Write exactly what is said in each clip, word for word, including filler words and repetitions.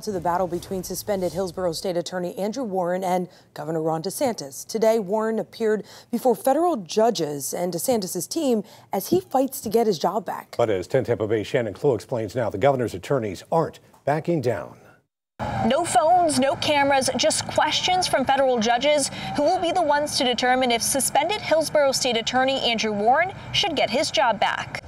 To the battle between suspended Hillsborough State Attorney Andrew Warren and Governor Ron DeSantis. Today, Warren appeared before federal judges and DeSantis' team as he fights to get his job back. But as ten Tampa Bay Shannon Clue explains now, the governor's attorneys aren't backing down. No phones, no cameras, just questions from federal judges who will be the ones to determine if suspended Hillsborough State Attorney Andrew Warren should get his job back.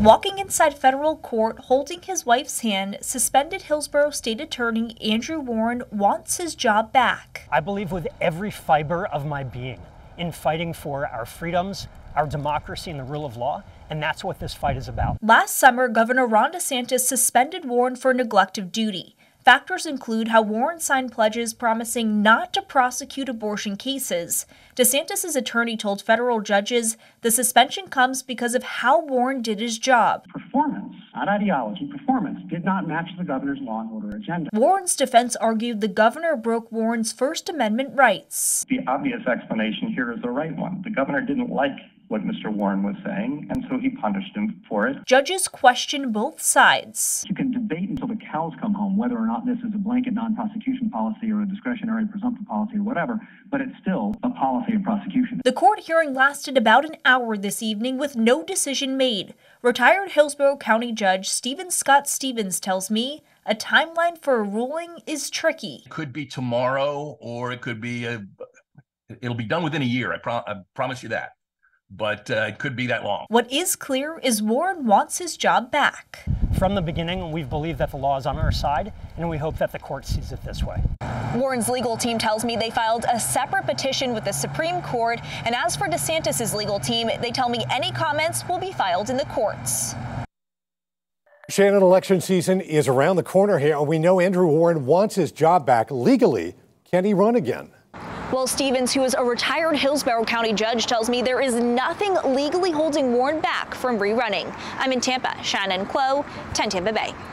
Walking inside federal court, holding his wife's hand, suspended Hillsborough State Attorney Andrew Warren wants his job back. I believe with every fiber of my being in fighting for our freedoms, our democracy, and the rule of law, and that's what this fight is about. Last summer, Governor Ron DeSantis suspended Warren for neglect of duty. Factors include how Warren signed pledges promising not to prosecute abortion cases. DeSantis' attorney told federal judges the suspension comes because of how Warren did his job. Performance, not ideology, performance did not match the governor's law and order agenda. Warren's defense argued the governor broke Warren's First Amendment rights. The obvious explanation here is the right one. The governor didn't like what Mister Warren was saying, and so he punished him for it. Judges question both sides. You can debate until the cows come home whether or not this is a blanket non-prosecution policy or a discretionary presumptive policy or whatever, but it's still a policy of prosecution. The court hearing lasted about an hour this evening with no decision made. Retired Hillsborough County Judge Stephen Scott Stevens tells me a timeline for a ruling is tricky. It could be tomorrow, or it could be a, it'll be done within a year. I, pro I promise you that. But uh, it could be that long. What is clear is Warren wants his job back. From the beginning, we've believed that the law is on our side, and we hope that the court sees it this way. Warren's legal team tells me they filed a separate petition with the Supreme Court, and as for DeSantis' legal team, they tell me any comments will be filed in the courts. Shannon, election season is around the corner here, and we know Andrew Warren wants his job back legally. Can he run again? Well, Stevens, who is a retired Hillsborough County judge, tells me there is nothing legally holding Warren back from rerunning. I'm in Tampa, Shannon Clue, ten Tampa Bay.